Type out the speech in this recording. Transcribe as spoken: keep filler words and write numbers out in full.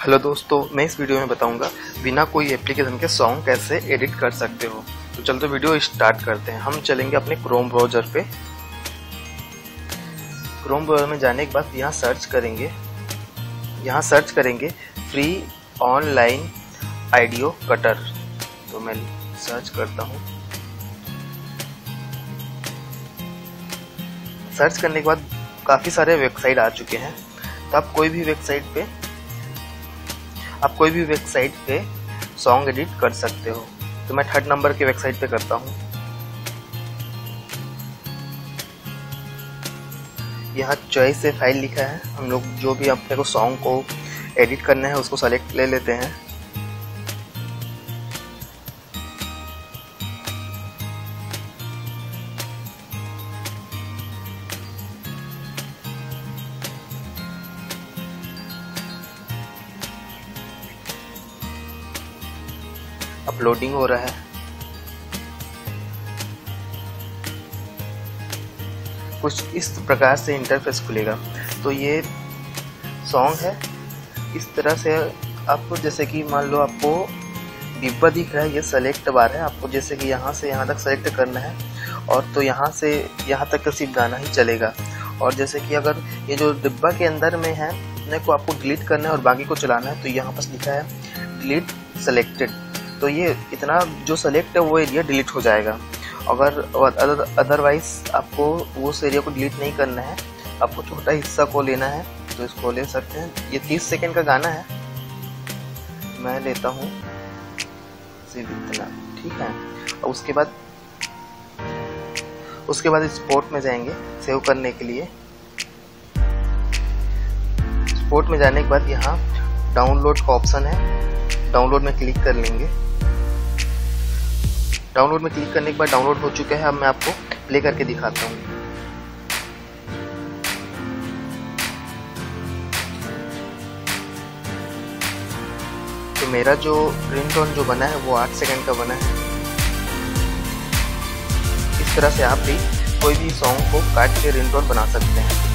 Hello दोस्तों, मैं इस वीडियो में बताऊंगा बिना कोई एप्लीकेशन के सॉन्ग कैसे एडिट कर सकते हो। तो चलते वीडियो स्टार्ट करते हैं। हम चलेंगे अपने क्रोम ब्राउजर पे। क्रोम ब्राउजर में जाने के बाद यहाँ सर्च करेंगे यहाँ सर्च करेंगे फ्री ऑनलाइन ऑडियो कटर। तो मैं सर्च करता हूँ। सर्च करने के बाद काफ़ी सारे वेबसाइट आ चुके हैं। तो आप कोई भी वेबसाइट पे आप कोई भी वेबसाइट पे सॉन्ग एडिट कर सकते हो। तो मैं थर्ड नंबर के वेबसाइट पे करता हूँ। यहाँ चॉइस से फाइल लिखा है। हम लोग जो भी अपने को सॉन्ग को एडिट करना है उसको सेलेक्ट ले लेते हैं। अपलोडिंग हो रहा है। कुछ इस प्रकार से इंटरफेस खुलेगा। तो ये सॉन्ग है। इस तरह से आपको, जैसे कि मान लो आपको डिब्बा दिख रहा है, ये सेलेक्ट बार है। आपको जैसे कि यहाँ से यहाँ तक सेलेक्ट करना है, और तो यहाँ से यहाँ तक सिर्फ गाना ही चलेगा। और जैसे कि अगर ये जो डिब्बा के अंदर में है अपने को आपको डिलीट करना है और बाकी को चलाना है। तो यहाँ पर लिखा है डिलीट सेलेक्टेड। तो ये इतना जो सेलेक्ट है वो एरिया डिलीट हो जाएगा। अगर अदरवाइज आपको उस एरिया को डिलीट नहीं करना है, आपको छोटा हिस्सा को लेना है, तो इसको ले सकते हैं। ये तीस सेकंड का गाना है, मैं लेता हूँ सिर्फ इतना, ठीक है। और उसके बाद उसके बाद एक्सपोर्ट में जाएंगे सेव करने के लिए। एक्सपोर्ट में जाने के बाद यहाँ डाउनलोड का ऑप्शन है, डाउनलोड में क्लिक कर लेंगे। डाउनलोड में क्लिक करने के बाद डाउनलोड हो चुका है। अब मैं आपको प्ले करके दिखाता हूँ। तो मेरा जो रिंगटोन जो बना है वो आठ सेकंड का बना है। इस तरह से आप भी कोई भी सॉन्ग को काट के रिंगटोन बना सकते हैं।